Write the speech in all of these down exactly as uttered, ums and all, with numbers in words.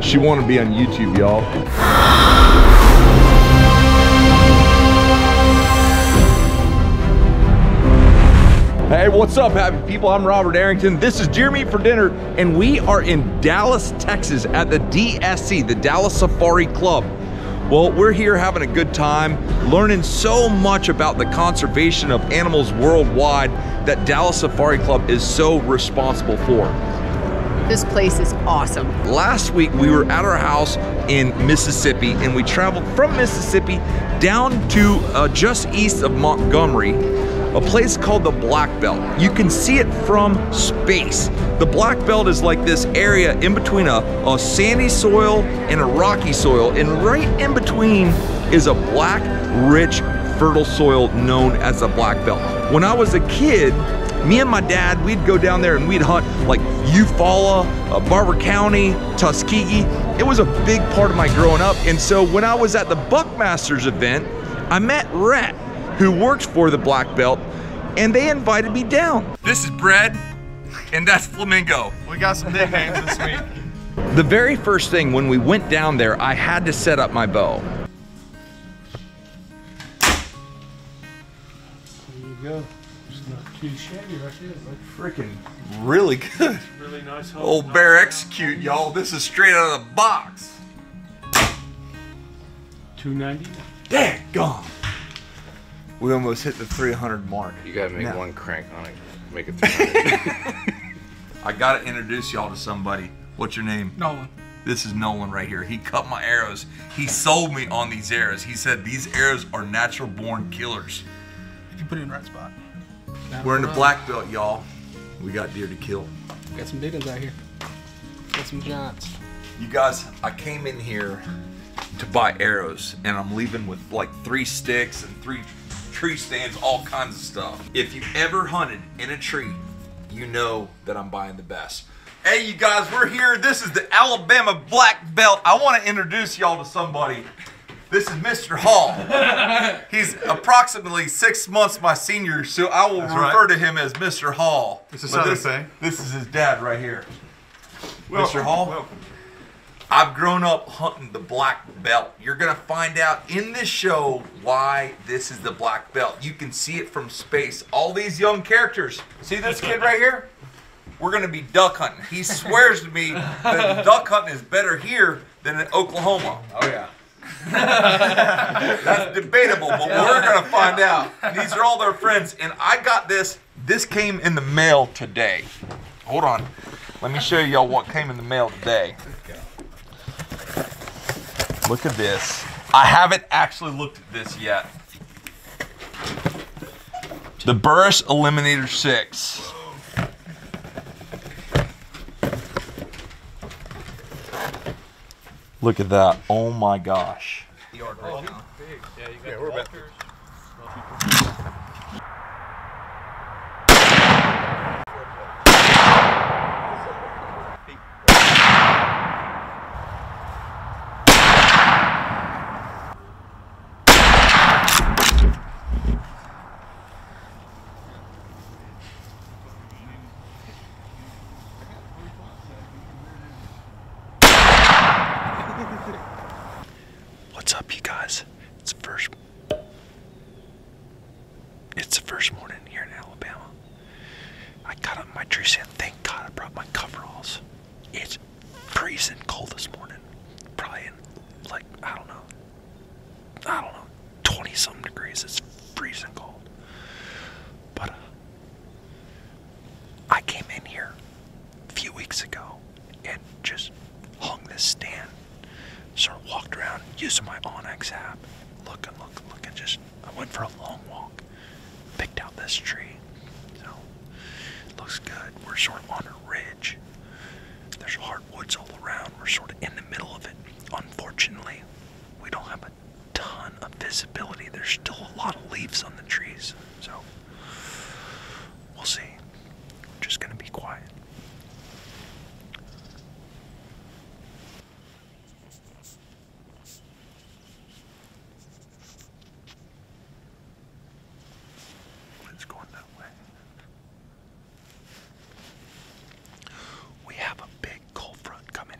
She wanted to be on YouTube, y'all. Hey, what's up, happy people? I'm Robert Arrington. This is Deer Meat for Dinner, and we are in Dallas, Texas at the D S C, the Dallas Safari Club. Well, we're here having a good time, learning so much about the conservation of animals worldwide that Dallas Safari Club is so responsible for. This place is awesome. Last week, we were at our house in Mississippi, and we traveled from Mississippi down to uh, just east of Montgomery, a place called the Black Belt. You can see it from space. The Black Belt is like this area in between a, a sandy soil and a rocky soil, and right in between is a black, rich, fertile soil known as the Black Belt. When I was a kid, me and my dad, we'd go down there and we'd hunt like Eufaula, uh, Barber County, Tuskegee. It was a big part of my growing up, and so when I was at the Buckmasters event, I met Rhett, who works for the Black Belt, and they invited me down. This is Bread, and that's Flamingo. We got some nicknames this week. The very first thing when we went down there, I had to set up my bow. There you go. It's not too shabby right there. Like freaking really good. It's really nice. Old Bear Execute, y'all. This is straight out of the box. two ninety. Dang, gone. We almost hit the three hundred mark. You gotta make now. one crank on it, make it three hundred. I gotta introduce y'all to somebody. What's your name? Nolan. This is Nolan right here. He cut my arrows. He sold me on these arrows. He said these arrows are natural born killers. If you put it in the right spot. Not We're in the run. Black Belt, y'all. We got deer to kill. Got some big ones out here. Got some giants. You guys, I came in here to buy arrows, and I'm leaving with like three sticks and three tree stands, all kinds of stuff. If you ever hunted in a tree, you know that I'm buying the best. Hey, you guys, we're here. This is the Alabama Black Belt. I want to introduce y'all to somebody. This is Mister Hall. He's approximately six months my senior, so I will That's refer right. to him as Mister Hall. This is this, this is his dad right here. Welcome, Mister Hall. Welcome. I've grown up hunting the Black Belt. You're gonna find out in this show why this is the Black Belt. You can see it from space. All these young characters. See this kid right here? We're gonna be duck hunting. He swears to me that duck hunting is better here than in Oklahoma. Oh yeah. That's debatable, but we're gonna find out. These are all their friends, and I got this. This came in the mail today. Hold on. Let me show y'all what came in the mail today. Look at this. I haven't actually looked at this yet. The Burris Eliminator six. Look at that. Oh my gosh. Oh, big. Yeah, you got yeah, we're about coming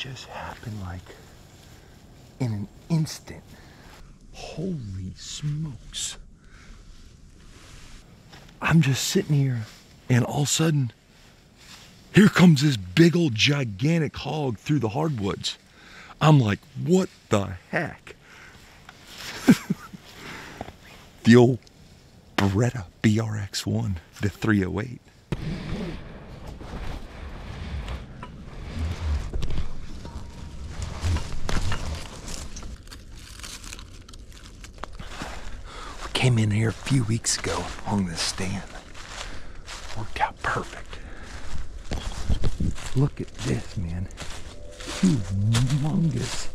just happened like in an instant. Holy smokes. I'm just sitting here and all of a sudden, here comes this big old gigantic hog through the hardwoods. I'm like, what the heck? The old Beretta B R X one, the three oh eight. We came in here a few weeks ago on this stand. Worked out perfect. Look at this, man. Humongous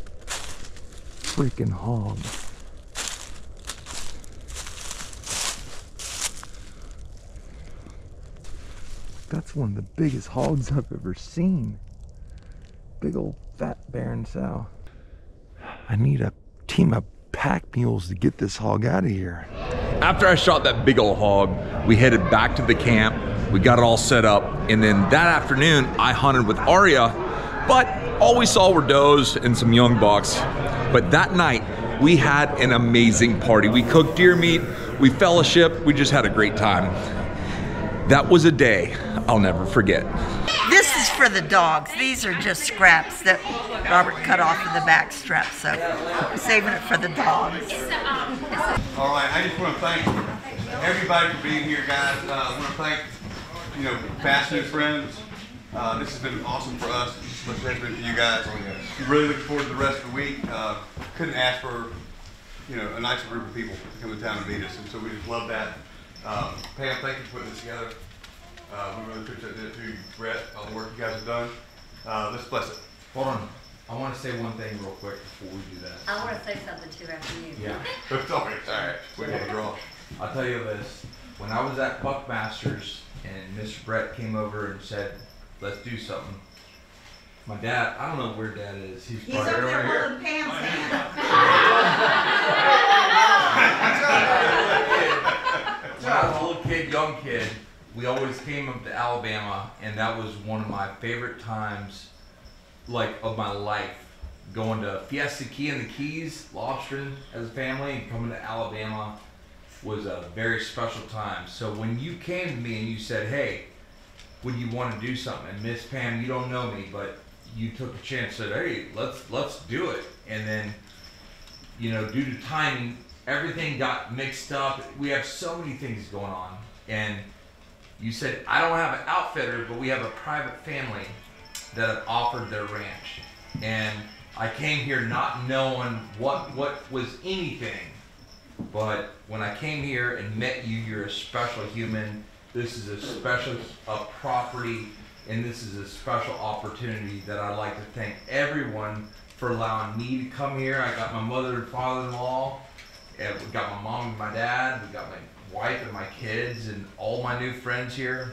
freaking hog. That's one of the biggest hogs I've ever seen. Big old fat barren sow. I need a team of pack mules to get this hog out of here. After I shot that big old hog, we headed back to the camp. We got it all set up. And then that afternoon, I hunted with Aria, but all we saw were does and some young bucks. But that night, we had an amazing party. We cooked deer meat, we fellowshiped, we just had a great time. That was a day I'll never forget. This is for the dogs. These are just scraps that Robert cut off of the back strap, so I'm saving it for the dogs. All right, I just want to thank everybody for being here, guys. Uh, I want to thank, you know, fast new friends. Uh, this has been awesome for us, especially for you guys. I'm really looking forward to the rest of the week. Uh, couldn't ask for, you know, a nicer group of people to come to town and meet us, and so we just love that. Um, Pam, thank you for putting this together. Uh, we really appreciate it too, Brett, all the work you guys have done. Uh, let's bless it. Hold on. I want to say one thing real quick before we do that. I want to say something too after you. Yeah. Sorry. All right. We're going to draw. I'll tell you this. When I was at Buckmasters and Mister Brett came over and said, let's do something. My dad, I don't know where Dad is. He's, He's probably over there holding Pam's hand. When I was a little kid, young kid, we always came up to Alabama, and that was one of my favorite times, like, of my life. Going to Fiesta Key in the Keys, Lobstering as a family, and coming to Alabama was a very special time. So when you came to me and you said, hey, would you want to do something? And Miss Pam, you don't know me, but you took a chance and said, hey, let's, let's do it. And then, you know, due to timing, everything got mixed up. We have so many things going on. And you said, I don't have an outfitter, but we have a private family that have offered their ranch. And I came here not knowing what, what was anything. But when I came here and met you, you're a special human. This is a special a property, and this is a special opportunity that I'd like to thank everyone for allowing me to come here. I got my mother and father-in-law. Yeah, we got my mom and my dad, we got my wife and my kids and all my new friends here.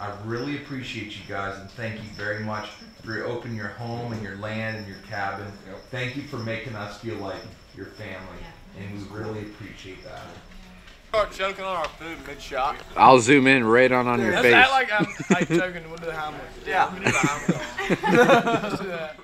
I really appreciate you guys and thank you very much for opening your home and your land and your cabin. Thank you for making us feel like your family, and we really appreciate that. Start choking on our food mid-shot. I'll zoom in right on on your face. That's like I'm like choking. We'll do the hammer. Yeah. We'll do the hammer. Let's do that.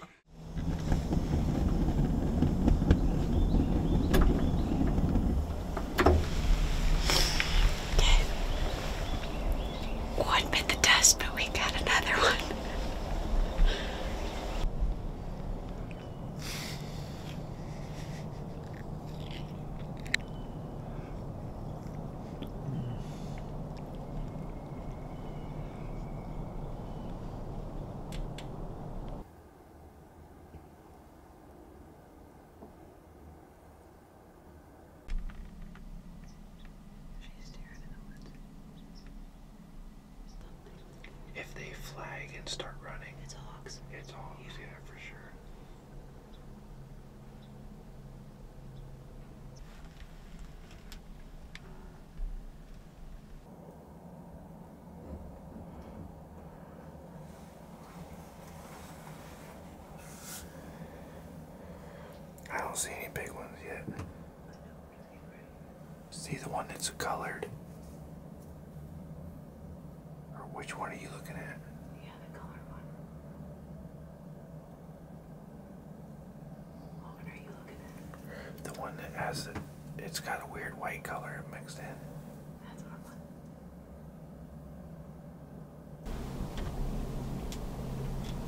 I don't see any big ones yet. See the one that's colored? Or which one are you looking at? Yeah, the colored one. has it. It's got a weird white color mixed in. That's our one.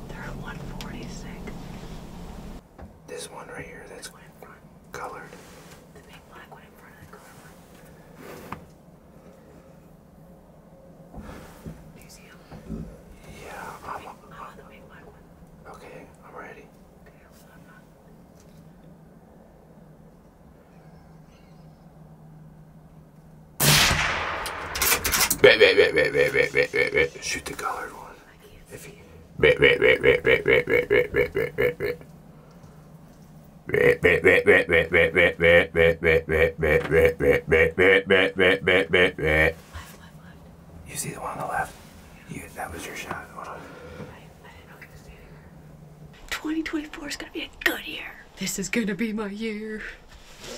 They're at one forty-six. This one right here, that's one in front. Colored. The big black one in front of the color one. Do you see them? Yeah, I'm, big, I'm, I'm on the big black one. Okay, I'm ready. Wait, wait, wait, wait, wait, wait, wait, wait, wait. Shoot the colored one. If you wait, wait, wait, wait, wait, wait, wait, wait, wait, wait, wait, wait. Wait, wait, wait, wait, wait, wait, wait, wait, wait, wait, wait, wait, wait, wait, wait, wait, wait, wait, wait, wait, wait. You see the one on the left? You, that was your shot. Hold on. I didn't know he was standing there. twenty twenty-four is gonna be a good year. This is gonna be my year.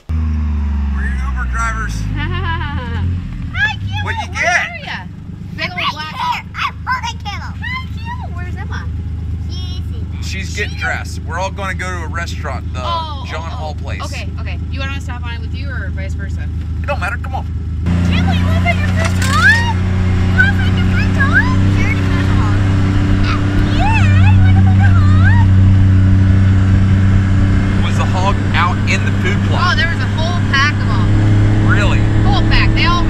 We're your Uber drivers. What you Where get? Are ya? Big old black. I heard a kettle. Hi, cute. Where's Emma? She's in She's getting she dressed. We're all going to go to a restaurant, the oh, John oh, Hall oh. place. Okay, okay. You want to stop on it with you or vice versa? It don't matter. Come on. Jim, will you live at your first time? You live at your first time? Jared, you want to hog? Yeah, you want to put the hog? Was the hog out in the food plot? Oh, there was a whole pack of them. Really? Whole pack. They all...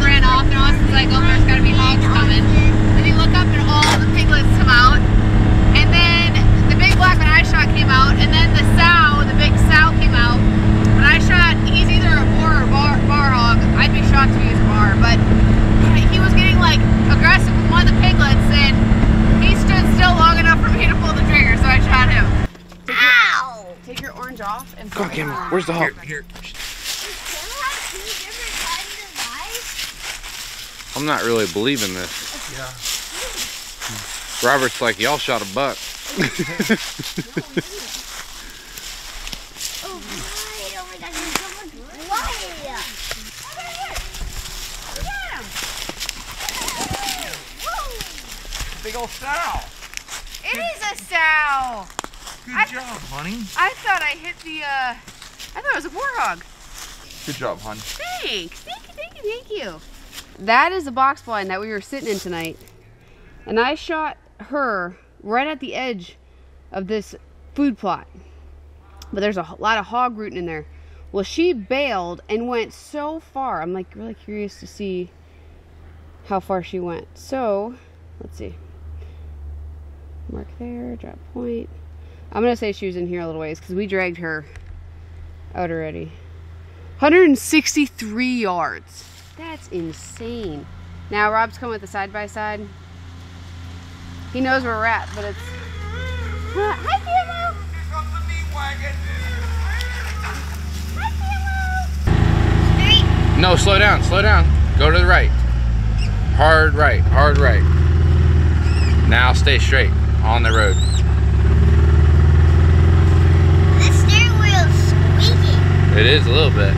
ran off and Austin's like, oh, there's gotta be hogs coming. Then you look up and all the piglets come out. And then the big black one I shot came out. And then the sow, the big sow came out. When I shot, he's either a boar or bar, bar hog. I'd be shocked if he was a bar, but he was getting like aggressive with one of the piglets and he stood still long enough for me to pull the trigger, so I shot him. Take Ow! Your, take your orange off and put him. Where's the hog? Here. here. I'm not really believing this. Yeah. Robert's like, y'all shot a buck. Oh, my God. Why? Big old sow. It is a sow. Good I, job, honey. I thought I hit the, uh, I thought it was a warthog. Good job, honey. Thanks. Thank you, thank you, thank you. That is the box blind that we were sitting in tonight. And I shot her right at the edge of this food plot. But there's a lot of hog rooting in there. Well, she bailed and went so far. I'm like really curious to see how far she went. So, let's see. Mark there, drop point. I'm going to say she was in here a little ways because we dragged her out already. one hundred sixty-three yards. That's insane. Now Rob's coming with the side by side. He knows where we're at, but it's. Uh, hi, Camo. Here comes the meat wagon. Hi, Camo. No, slow down, slow down. Go to the right. Hard right, hard right. Now stay straight on the road. The steering wheel's squeaking. It is a little bit.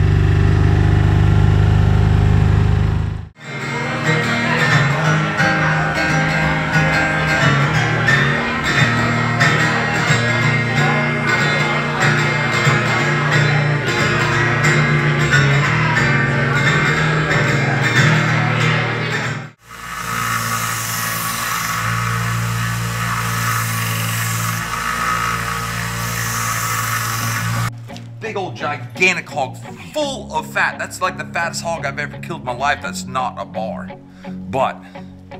Gigantic hog, full of fat. That's like the fattest hog I've ever killed in my life. That's not a bar. But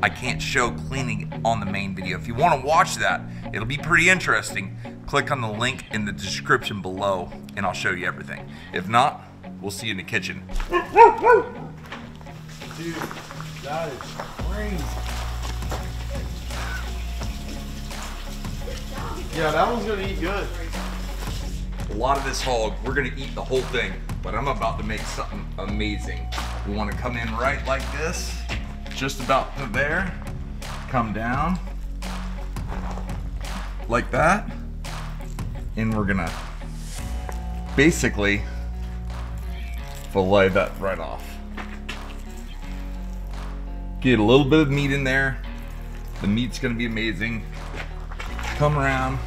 I can't show cleaning on the main video. If you want to watch that, it'll be pretty interesting. Click on the link in the description below and I'll show you everything. If not, we'll see you in the kitchen. Dude, that is crazy. Yeah, that one's gonna eat good. A lot of this hog, we're gonna eat the whole thing, but I'm about to make something amazing. We wanna come in right like this, just about to there, come down, like that, and we're gonna basically fillet that right off. Get a little bit of meat in there. The meat's gonna be amazing. Come around.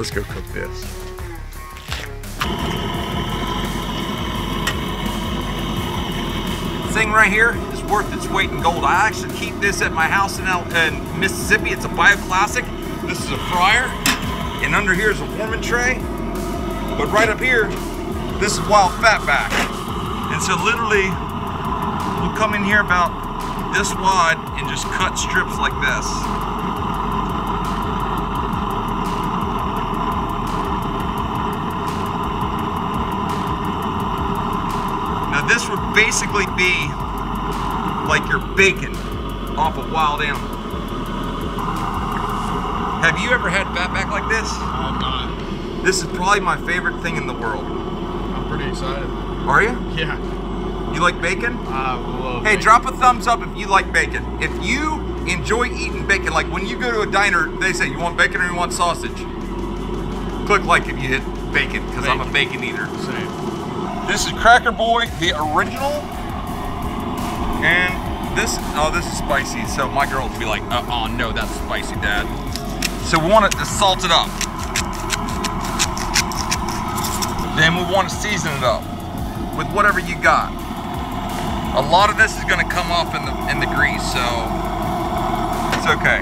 Let's go cook this. This thing right here is worth its weight in gold. I actually keep this at my house in, in Mississippi. It's a bioclassic. This is a fryer, and under here is a warming tray. But right up here, this is wild fatback. And so literally, we'll come in here about this wide and just cut strips like this. Now this would basically be like your bacon off a wild animal. Have you ever had fatback like this? I have not. This is probably my favorite thing in the world. I'm pretty excited. Are you? Yeah. You like bacon? I love Hey, bacon. Drop a thumbs up if you like bacon. If you enjoy eating bacon, like when you go to a diner, they say, you want bacon or you want sausage? Click like if you hit bacon, because I'm a bacon eater. Same. This is Cracker Boy, the original. And this, oh, this is spicy. So my girl would be like, uh, oh no, that's spicy, Dad. So we want it to salt it up. Then we want to season it up with whatever you got. A lot of this is going to come off in the in the grease, so it's okay.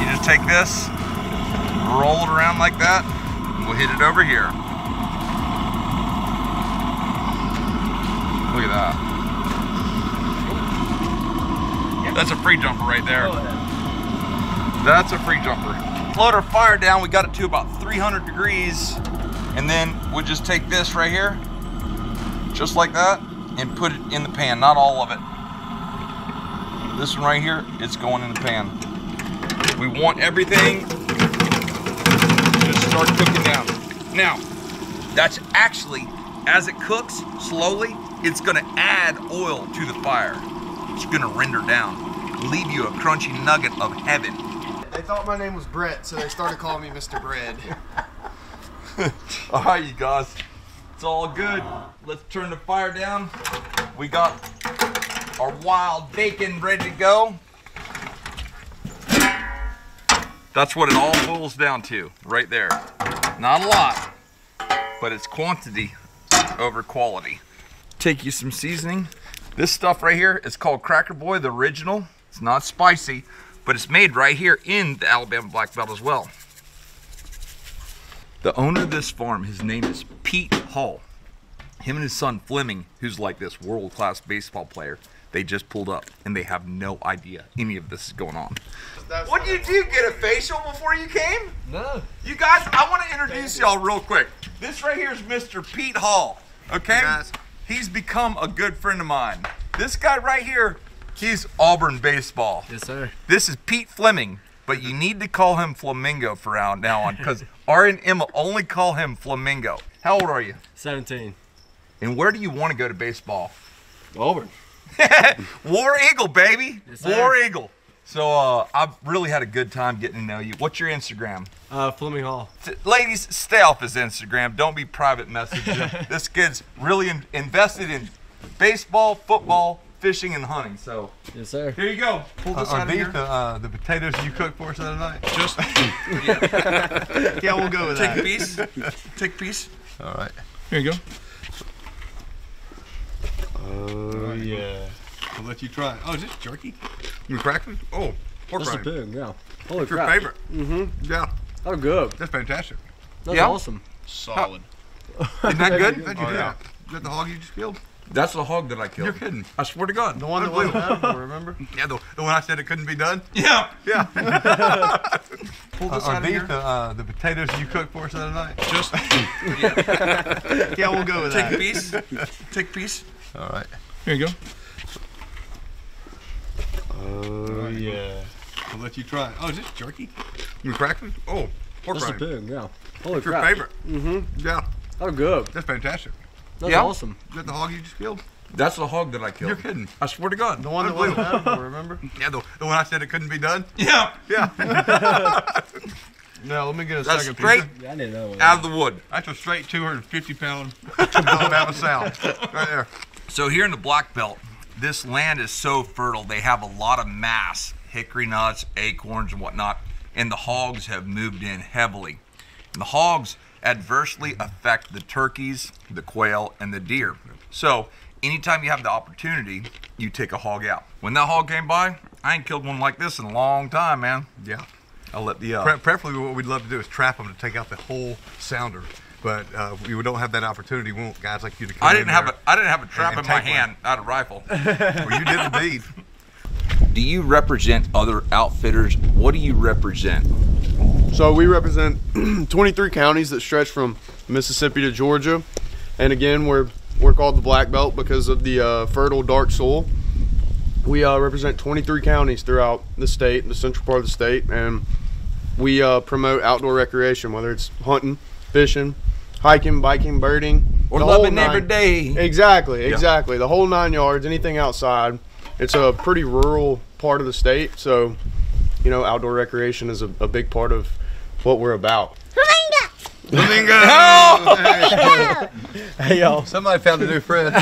You just take this, roll it around like that, and we'll hit it over here. Look at that. That's a free jumper right there. That's a free jumper. Float our fire down, we got it to about three hundred degrees, and then we'll just take this right here, just like that, and put it in the pan, not all of it. This one right here, it's going in the pan. We want everything to just start cooking down. Now, that's actually, as it cooks slowly, it's gonna add oil to the fire. It's gonna render down, leave you a crunchy nugget of heaven. They thought my name was Brett, so they started calling me Mister Bread. All right, you guys, it's all good. Let's turn the fire down. We got our wild bacon ready to go. That's what it all boils down to, right there. Not a lot, but it's quantity over quality. Take you some seasoning. This stuff right here is called Cracker Boy, the original. It's not spicy, but it's made right here in the Alabama Black Belt as well. The owner of this farm, his name is Pete Hall. Him and his son Fleming, who's like this world-class baseball player, they just pulled up and they have no idea any of this is going on. What did you do, get a facial before you came? No. You guys, I want to introduce y'all real quick. This right here is Mister Pete Hall, okay? Guys. He's become a good friend of mine. This guy right here, he's Auburn baseball. Yes, sir. This is Pete Fleming, but you need to call him Flamingo for now on, because R and Emma only call him Flamingo. How old are you? seventeen. And where do you want to go to baseball? Auburn. War Eagle, baby. Yes, War Eagle. So uh, I've really had a good time getting to know you. What's your Instagram? Uh, Fleming Hall. Ladies, stay off his Instagram. Don't be private messaging. This kid's really in invested in baseball, football, fishing and hunting, so. Yes, sir. Here you go. Pull this uh, out of here. Are these the, uh, the potatoes you cooked for us the other night? Just, yeah. Yeah, we'll go with Take that. Take a piece. Take a piece. All right. Here you go. Oh, right, yeah. I'll let you try. Oh, is this jerky? You crackling? Oh, pork rind. That's a pig, yeah. Holy crap. Your favorite. Mm-hmm. Yeah. Oh, good. That's fantastic. That's yeah. awesome. Solid. Isn't that good? Good. Oh, yeah. Is that the hog you just killed? That's the hog that I killed. You're kidding. I swear to God. The one that wasn't edible, remember? Yeah, the, the one I said it couldn't be done? Yeah. Yeah. Pull this uh, out are of these here. The, uh, the potatoes you cooked for us the other night? Just, yeah. Yeah, we'll go with Take that. Take a piece. Take a piece. All right. Here you go. Oh, right, yeah. I'll let you try. Oh, is this jerky? You crackling? Oh, pork rind. That's a pig, yeah. Holy That's crap. Your favorite. Mm-hmm. Yeah. Oh, good. That's fantastic. That's yeah. awesome. Is that the hog you just killed? That's the hog that I killed. You're kidding. I swear to God. The one that wasn't edible, remember? Yeah, the, the one I said it couldn't be done? Yeah. Yeah. Now, let me get a That's second straight pizza. Yeah, I didn't know what out of the wood. That's a straight two hundred fifty pound Alabama sound. Right there. So here in the Black Belt, this land is so fertile. They have a lot of mass, hickory nuts, acorns, and whatnot, and the hogs have moved in heavily. The hogs adversely affect the turkeys, the quail, and the deer. So anytime you have the opportunity, you take a hog out. When that hog came by, I ain't killed one like this in a long time, man. Yeah. I'll let the... Uh, Preferably what we'd love to do is trap them to take out the whole sounder. But uh, we don't have that opportunity. We want guys like you to come I didn't in have a I didn't have a trap in my hand out of rifle. Well, you did indeed. Do you represent other outfitters? What do you represent? So we represent twenty-three counties that stretch from Mississippi to Georgia. And again, we're, we're called the Black Belt because of the uh, fertile dark soil. We uh, represent twenty-three counties throughout the state, the central part of the state. And we uh, promote outdoor recreation, whether it's hunting, fishing, hiking, biking, birding, or loving every day. Exactly, exactly. Yeah. The whole nine yards, anything outside. It's a pretty rural part of the state, so you know, outdoor recreation is a, a big part of what we're about. Flamingo! Flamingo! Oh! Hey y'all! Somebody found a new friend.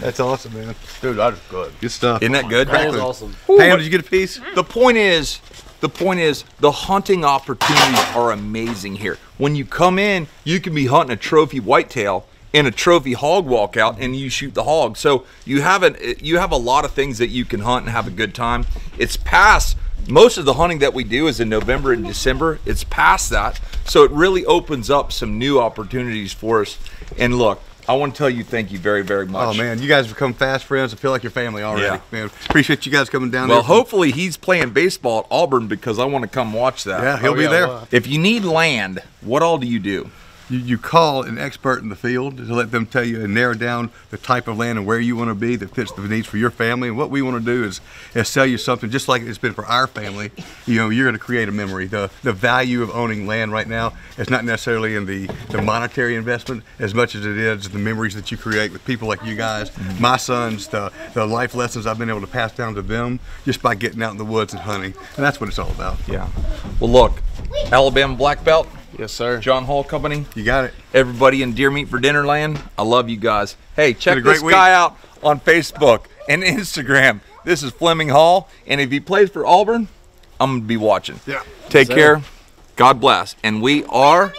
That's awesome, man. Dude, that is good. Good stuff. Isn't that good? That was awesome. Ooh, Pam, did you get a piece? The point is. The point is, the hunting opportunities are amazing here. When you come in, you can be hunting a trophy whitetail and a trophy hog walkout, and you shoot the hog. So you have an, you have a lot of things that you can hunt and have a good time. It's past, most of the hunting that we do is in November and December. It's past that. So it really opens up some new opportunities for us. And look, I want to tell you thank you very, very much. Oh, man, you guys become fast friends. I feel like your family already. Yeah. Man, appreciate you guys coming down well, there. Well, hopefully he's playing baseball at Auburn because I want to come watch that. Yeah, he'll oh, be yeah, there. Well. If you need land, what all do you do? You, you call an expert in the field to let them tell you and narrow down the type of land and where you want to be that fits the needs for your family. And what we want to do is, is sell you something just like it's been for our family. You know, you're going to create a memory. The, the value of owning land right now is not necessarily in the, the monetary investment as much as it is the memories that you create with people like you guys, my sons, the, the life lessons I've been able to pass down to them just by getting out in the woods and hunting. And that's what it's all about. Yeah. Well, look, Alabama Black Belt. Yes, sir. John Hall Company. You got it. Everybody in Deer Meat for Dinner land, I love you guys. Hey, check this week. guy out on Facebook and Instagram. This is Fleming Hall, and if he plays for Auburn, I'm going to be watching. Yeah. Take care. God bless. And we are...